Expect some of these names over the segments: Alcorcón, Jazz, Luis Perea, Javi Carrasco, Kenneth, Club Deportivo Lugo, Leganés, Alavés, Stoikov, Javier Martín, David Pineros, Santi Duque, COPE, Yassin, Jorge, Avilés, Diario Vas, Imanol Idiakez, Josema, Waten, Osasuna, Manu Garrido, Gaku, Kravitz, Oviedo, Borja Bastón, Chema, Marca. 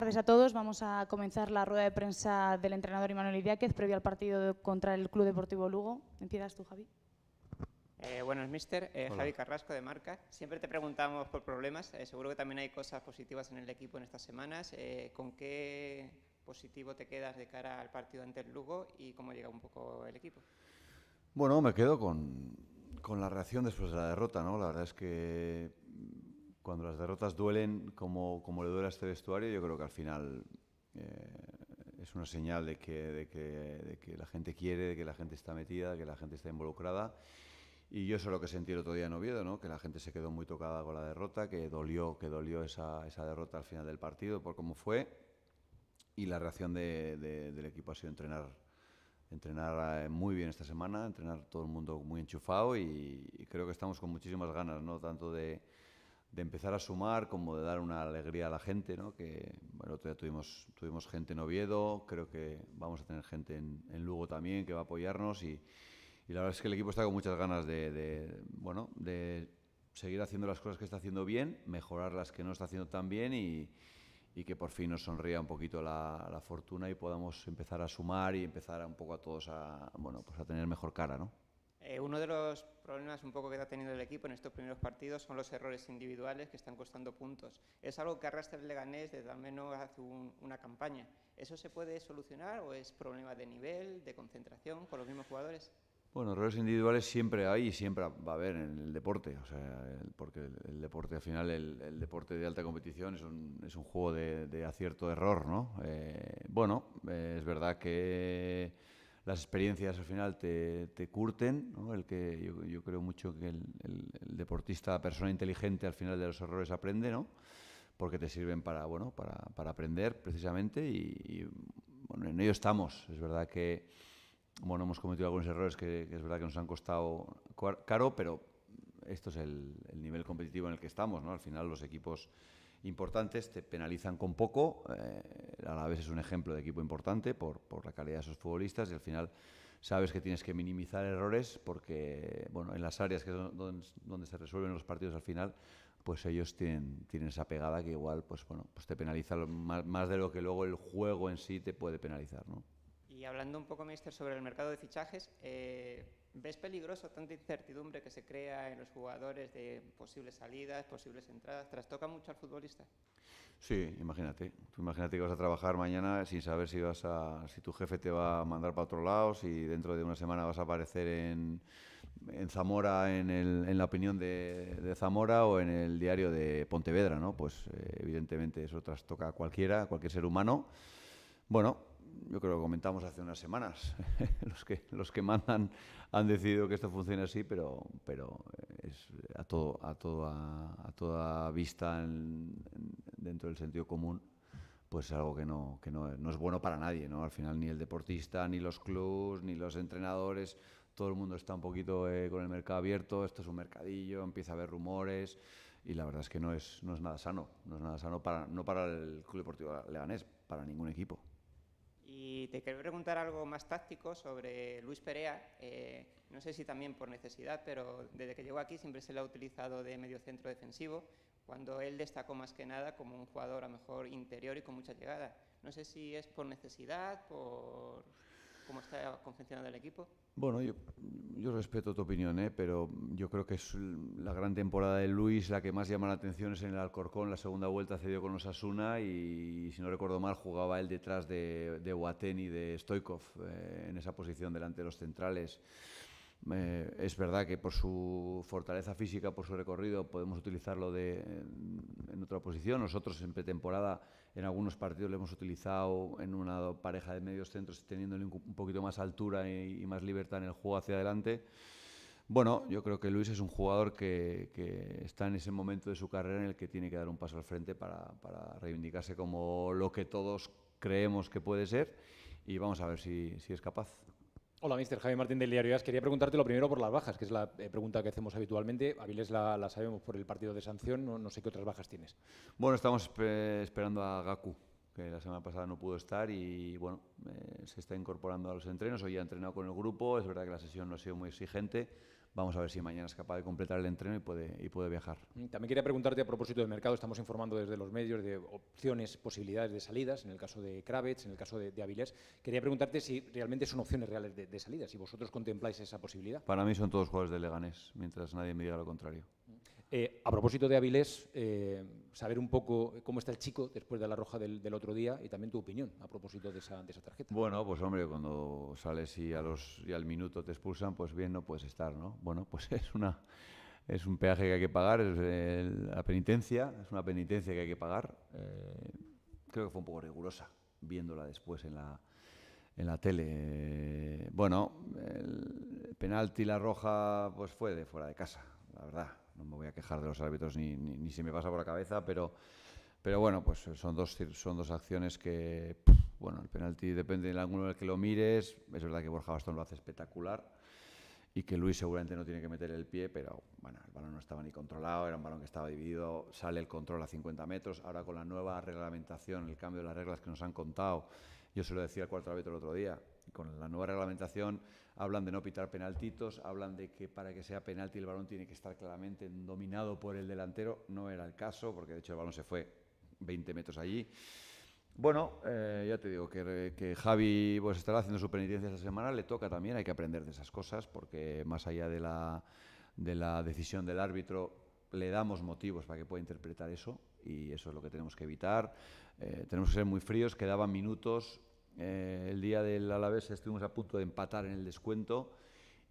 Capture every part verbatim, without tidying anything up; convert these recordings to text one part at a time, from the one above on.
Gracias a todos. Vamos a comenzar la rueda de prensa del entrenador Imanol Idiakez previo al partido contra el Club Deportivo Lugo. ¿Empiezas tú, Javi? Eh, bueno, mister, eh, Javi Carrasco de Marca. Siempre te preguntamos por problemas. Eh, seguro que también hay cosas positivas en el equipo en estas semanas. Eh, ¿Con qué positivo te quedas de cara al partido ante el Lugo y cómo llega un poco el equipo? Bueno, me quedo con, con la reacción después de la derrota, ¿no? La verdad es que cuando las derrotas duelen, como, como le duele a este vestuario, yo creo que al final eh, es una señal de que, de, que, de que la gente quiere, de que la gente está metida, de que la gente está involucrada. Y yo eso es lo que sentí el otro día en Oviedo, ¿no? Que la gente se quedó muy tocada con la derrota, que dolió, que dolió esa, esa derrota al final del partido por cómo fue. Y la reacción de, de, del equipo ha sido entrenar, entrenar muy bien esta semana, entrenar todo el mundo muy enchufado y, y creo que estamos con muchísimas ganas, ¿no? Tanto de, de empezar a sumar como de dar una alegría a la gente, ¿no? Que bueno, el otro día tuvimos, tuvimos gente en Oviedo, creo que vamos a tener gente en, en Lugo también que va a apoyarnos y... Y la verdad es que el equipo está con muchas ganas de, de, bueno, de seguir haciendo las cosas que está haciendo bien, mejorar las que no está haciendo tan bien y, y que por fin nos sonría un poquito la, la fortuna y podamos empezar a sumar y empezar un poco a todos a, bueno, pues a tener mejor cara, ¿no? Eh, uno de los problemas un poco que ha tenido el equipo en estos primeros partidos son los errores individuales que están costando puntos. Es algo que arrastra el Leganés desde al menos hace un, una campaña. ¿Eso se puede solucionar o es problema de nivel, de concentración con los mismos jugadores? Bueno, errores individuales siempre hay y siempre va a haber en el deporte, o sea, el, porque el, el deporte al final, el, el deporte de alta competición es un, es un juego de, de acierto-error, ¿no? Eh, bueno, eh, es verdad que las experiencias al final te, te curten, ¿no? El que yo, yo creo mucho que el, el, el deportista, la persona inteligente al final de los errores aprende, ¿no? Porque te sirven para, bueno, para, para aprender precisamente y, y bueno, en ello estamos, es verdad que... Bueno, hemos cometido algunos errores que, que es verdad que nos han costado caro, pero esto es el, el nivel competitivo en el que estamos, ¿no? Al final los equipos importantes te penalizan con poco, eh, a la vez es un ejemplo de equipo importante por, por la calidad de esos futbolistas y al final sabes que tienes que minimizar errores porque, bueno, en las áreas que son donde, donde se resuelven los partidos al final, pues ellos tienen, tienen esa pegada que igual pues, bueno, pues te penaliza más, más de lo que luego el juego en sí te puede penalizar, ¿no? Y hablando un poco, mister, sobre el mercado de fichajes, eh, ¿ves peligroso tanta incertidumbre que se crea en los jugadores de posibles salidas, posibles entradas? ¿Trastoca mucho al futbolista? Sí, imagínate. Tú imagínate que vas a trabajar mañana sin saber si vas a, si tu jefe te va a mandar para otro lado, si dentro de una semana vas a aparecer en, en Zamora, en, el, en la opinión de, de Zamora o en el diario de Pontevedra, ¿no? Pues eh, evidentemente eso trastoca a cualquiera, a cualquier ser humano. Bueno, yo creo que comentamos hace unas semanas, los que los que mandan han decidido que esto funcione así, pero pero es a todo a toda a toda vista en, en, dentro del sentido común, pues es algo que no que no, no es bueno para nadie, ¿no? Al final ni el deportista, ni los clubs, ni los entrenadores, todo el mundo está un poquito eh, con el mercado abierto, esto es un mercadillo, empieza a haber rumores y la verdad es que no es no es nada sano, no es nada sano para no para el Club Deportivo Leganés, para ningún equipo. Y te quería preguntar algo más táctico sobre Luis Perea, eh, no sé si también por necesidad, pero desde que llegó aquí siempre se le ha utilizado de mediocentro defensivo, cuando él destacó más que nada como un jugador a lo mejor interior y con mucha llegada. No sé si es por necesidad, por cómo está confeccionado el equipo. Bueno, yo, yo respeto tu opinión, ¿eh? Pero yo creo que es la gran temporada de Luis, la que más llama la atención es en el Alcorcón. La segunda vuelta cedió con Osasuna y, si no recuerdo mal, jugaba él detrás de, de Waten y de Stoikov, eh, en esa posición delante de los centrales. Eh, es verdad que por su fortaleza física, por su recorrido, podemos utilizarlo de, en, en otra posición. Nosotros en pretemporada, en algunos partidos, lo hemos utilizado en una pareja de medios centros, teniéndole un, un poquito más altura y, y más libertad en el juego hacia adelante. Bueno, yo creo que Luis es un jugador que, que está en ese momento de su carrera en el que tiene que dar un paso al frente para, para reivindicarse como lo que todos creemos que puede ser y vamos a ver si, si es capaz. Hola, mister Javier Martín del Diario Vas. Quería preguntarte lo primero por las bajas, que es la eh, pregunta que hacemos habitualmente. Avilés la, la sabemos por el partido de sanción, no, no sé qué otras bajas tienes. Bueno, estamos espe esperando a Gaku, que la semana pasada no pudo estar y bueno, eh, se está incorporando a los entrenos. Hoy ha entrenado con el grupo, es verdad que la sesión no ha sido muy exigente, Vamos a ver si mañana es capaz de completar el entreno y puede, y puede viajar. También quería preguntarte a propósito del mercado. Estamos informando desde los medios de opciones, posibilidades de salidas, en el caso de Kravitz, en el caso de, de Avilés. Quería preguntarte si realmente son opciones reales de, de salidas, si vosotros contempláis esa posibilidad. Para mí son todos jugadores de Leganés, mientras nadie me diga lo contrario. Eh, a propósito de Avilés, eh, saber un poco cómo está el chico después de la roja del, del otro día y también tu opinión a propósito de esa, de esa tarjeta. Bueno, pues hombre, cuando sales y, a los, y al minuto te expulsan, pues bien, no puedes estar, ¿no? Bueno, pues es, una, es un peaje que hay que pagar, es el, la penitencia, es una penitencia que hay que pagar. Eh, creo que fue un poco rigurosa, viéndola después en la, en la tele. Eh, bueno, el penalti, la roja, pues fue de fuera de casa, la verdad. No me voy a quejar de los árbitros ni, ni, ni se me pasa por la cabeza, pero, pero bueno, pues son dos, son dos acciones que, pff, bueno, el penalti depende del ángulo en el que lo mires. Es verdad que Borja Bastón lo hace espectacular y que Luis seguramente no tiene que meter el pie, pero bueno, el balón no estaba ni controlado, era un balón que estaba dividido, sale el control a cincuenta metros. Ahora con la nueva reglamentación, el cambio de las reglas que nos han contado, yo se lo decía al cuarto árbitro el otro día, con la nueva reglamentación hablan de no pitar penaltitos, hablan de que para que sea penalti el balón tiene que estar claramente dominado por el delantero. No era el caso, porque de hecho el balón se fue veinte metros allí. Bueno, eh, ya te digo que, que Javi pues, estará haciendo su penitencia esta semana, le toca también, hay que aprender de esas cosas, porque más allá de la, de la decisión del árbitro, le damos motivos para que pueda interpretar eso, y eso es lo que tenemos que evitar. Eh, tenemos que ser muy fríos, quedaban minutos. Eh, el día del Alavés estuvimos a punto de empatar en el descuento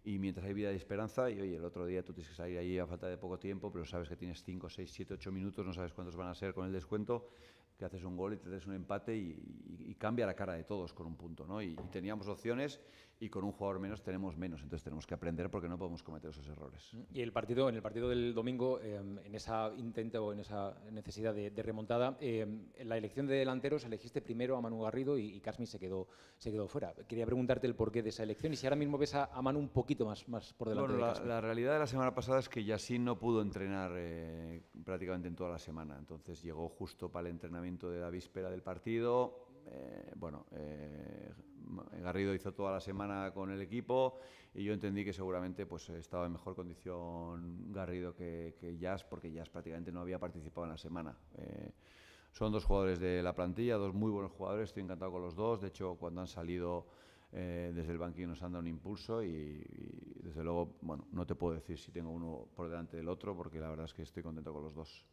y mientras hay vida y esperanza, y oye, el otro día tú tienes que salir allí a falta de poco tiempo, pero sabes que tienes cinco, seis, siete, ocho minutos, no sabes cuántos van a ser con el descuento, que haces un gol y te des un empate y, y, y cambia la cara de todos con un punto, ¿no? Y, y teníamos opciones y con un jugador menos tenemos menos, entonces tenemos que aprender porque no podemos cometer esos errores. Y el partido, en el partido del domingo, eh, en esa intento o en esa necesidad de, de remontada, eh, en la elección de delanteros elegiste primero a Manu Garrido y, y Kasmi se quedó, se quedó fuera. Quería preguntarte el porqué de esa elección y si ahora mismo ves a, a Manu un poquito más, más por delante. Bueno, de Kasmi. La, la realidad de la semana pasada es que Yassin no pudo entrenar eh, prácticamente en toda la semana, entonces llegó justo para el entrenamiento de la víspera del partido. Eh, bueno, eh, Garrido hizo toda la semana con el equipo y yo entendí que seguramente pues, estaba en mejor condición Garrido que, que Jazz, porque Jazz prácticamente no había participado en la semana. Eh, son dos jugadores de la plantilla, dos muy buenos jugadores, estoy encantado con los dos. De hecho, cuando han salido eh, desde el banquillo nos han dado un impulso y, y desde luego, bueno, no te puedo decir si tengo uno por delante del otro, porque la verdad es que estoy contento con los dos.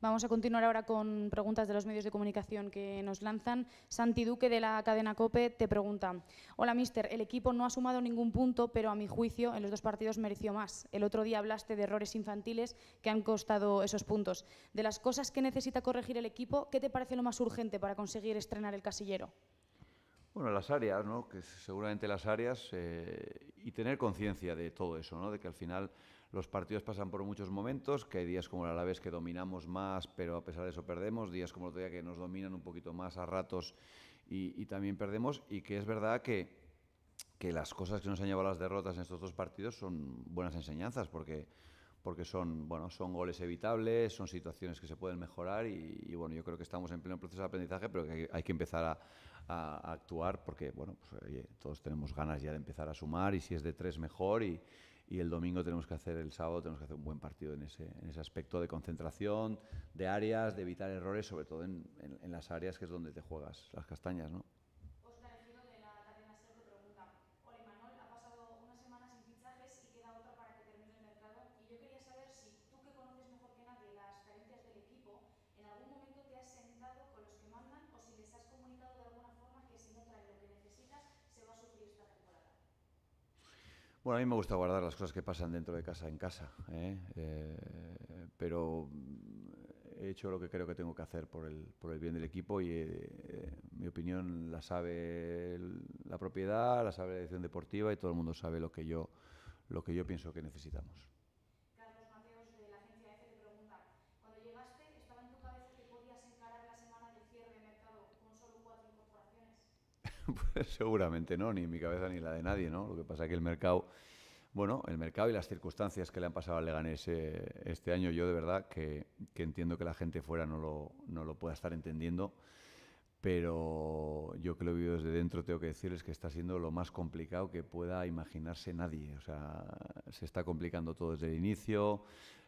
Vamos a continuar ahora con preguntas de los medios de comunicación que nos lanzan. Santi Duque, de la cadena COPE, te pregunta: hola, mister, el equipo no ha sumado ningún punto, pero a mi juicio en los dos partidos mereció más. El otro día hablaste de errores infantiles que han costado esos puntos. De las cosas que necesita corregir el equipo, ¿qué te parece lo más urgente para conseguir estrenar el casillero? Bueno, las áreas, ¿no? Que seguramente las áreas eh, y tener conciencia de todo eso, ¿no? De que al final los partidos pasan por muchos momentos, que hay días como el Alavés que dominamos más, pero a pesar de eso perdemos, días como el otro día que nos dominan un poquito más a ratos y, y también perdemos, y que es verdad que, que las cosas que nos han llevado a las derrotas en estos dos partidos son buenas enseñanzas, porque, porque son, bueno, son goles evitables, son situaciones que se pueden mejorar y, y bueno, yo creo que estamos en pleno proceso de aprendizaje, pero que hay, hay que empezar a... a actuar porque, bueno, pues, oye, todos tenemos ganas ya de empezar a sumar y si es de tres mejor y, y el domingo tenemos que hacer, el sábado tenemos que hacer un buen partido en ese, en ese aspecto de concentración, de áreas, de evitar errores, sobre todo en, en, en las áreas que es donde te juegas las castañas, ¿no? Bueno, a mí me gusta guardar las cosas que pasan dentro de casa en casa, ¿eh? Eh, pero he hecho lo que creo que tengo que hacer por el, por el bien del equipo y eh, mi opinión la sabe la propiedad, la sabe la dirección deportiva y todo el mundo sabe lo que yo, lo que yo pienso que necesitamos. Pues seguramente no, ni en mi cabeza ni en la de nadie, ¿no? Lo que pasa es que el mercado, bueno, el mercado y las circunstancias que le han pasado al Leganés eh, este año, yo de verdad que, que entiendo que la gente fuera no lo, no lo pueda estar entendiendo, pero yo que lo he vivido desde dentro tengo que decirles que está siendo lo más complicado que pueda imaginarse nadie. O sea, se está complicando todo desde el inicio.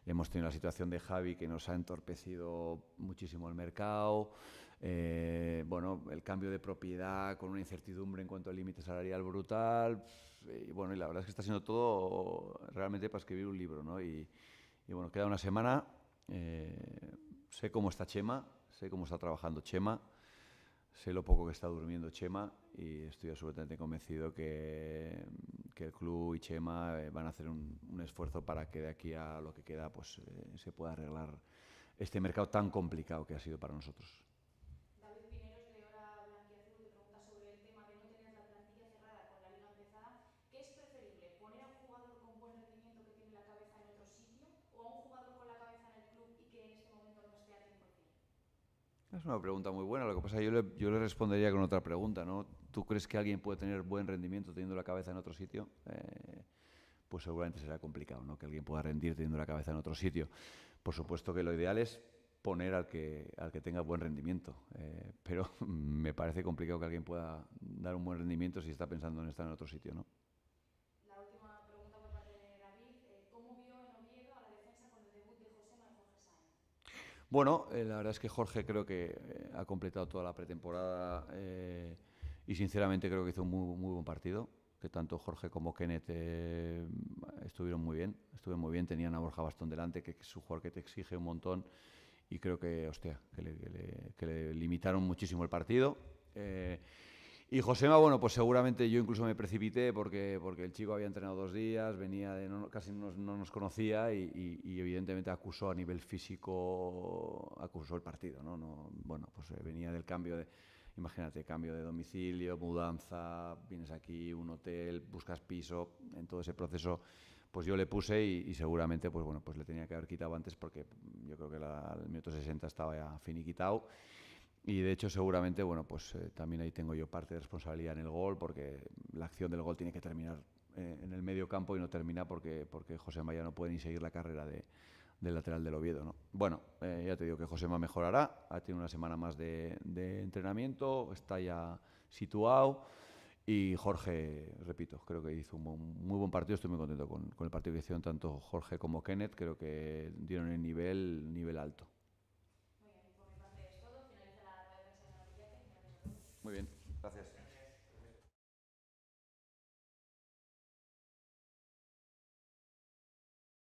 Hemos tenido la situación de Javi, que nos ha entorpecido muchísimo el mercado. Eh, bueno, el cambio de propiedad con una incertidumbre en cuanto al límite salarial brutal. Y bueno, y la verdad es que está siendo todo realmente para escribir un libro, ¿no? Y, y bueno, queda una semana. Eh, sé cómo está Chema, sé cómo está trabajando Chema, sé lo poco que está durmiendo Chema y estoy absolutamente convencido que, que el club y Chema van a hacer un, un esfuerzo para que de aquí a lo que queda pues eh, se pueda arreglar este mercado tan complicado que ha sido para nosotros. David Pineros, de Hora Blanquiazul, te pregunta sobre el tema de no tener la plantilla cerrada con la liga empezada. ¿Qué es preferible, poner a un jugador con buen rendimiento que tiene la cabeza en otro sitio o a un jugador con la cabeza en el club y que en este momento no esté al cien por cien? Es una pregunta muy buena, lo que pasa es que yo le, yo le respondería con otra pregunta, ¿no? ¿Tú crees que alguien puede tener buen rendimiento teniendo la cabeza en otro sitio? Eh, pues seguramente será complicado, ¿no? Que alguien pueda rendir teniendo la cabeza en otro sitio. Por supuesto que lo ideal es poner al que, al que tenga buen rendimiento, eh, pero me parece complicado que alguien pueda dar un buen rendimiento si está pensando en estar en otro sitio, ¿no? La última pregunta por parte de David. ¿Cómo vio en Oviedo a la defensa con el debut de Josema y Jorge Sáenz? Bueno, eh, la verdad es que Jorge creo que eh, ha completado toda la pretemporada. Eh, Y sinceramente creo que hizo un muy, muy buen partido, que tanto Jorge como Kenneth eh, estuvieron muy bien, estuvieron muy bien, tenían a Borja Bastón delante, que es un jugador que te exige un montón, y creo que, hostia, que le, que le, que le limitaron muchísimo el partido. Eh, y Josema, bueno, pues seguramente yo incluso me precipité porque, porque el chico había entrenado dos días, venía de no, casi no, no nos conocía y, y, y evidentemente acusó a nivel físico, acusó el partido, ¿no? No, bueno, pues eh, venía del cambio de... Imagínate, cambio de domicilio, mudanza, vienes aquí, un hotel, buscas piso, en todo ese proceso, pues yo le puse y, y seguramente pues bueno, pues le tenía que haber quitado antes porque yo creo que la, el minuto sesenta estaba ya finiquitado y de hecho seguramente, bueno, pues eh, también ahí tengo yo parte de responsabilidad en el gol porque la acción del gol tiene que terminar eh, en el medio campo y no termina porque, porque Josema ya no puede ni seguir la carrera de... del lateral del Oviedo, ¿no? Bueno, eh, ya te digo que Josema mejorará, ha tenido una semana más de, de entrenamiento, está ya situado y Jorge, repito, creo que hizo un muy buen partido, estoy muy contento con, con el partido que hicieron tanto Jorge como Kenneth, creo que dieron el nivel, nivel alto. Muy bien, por mi parte es todo, finaliza la rueda de prensa de la Avilés. Muy bien, gracias.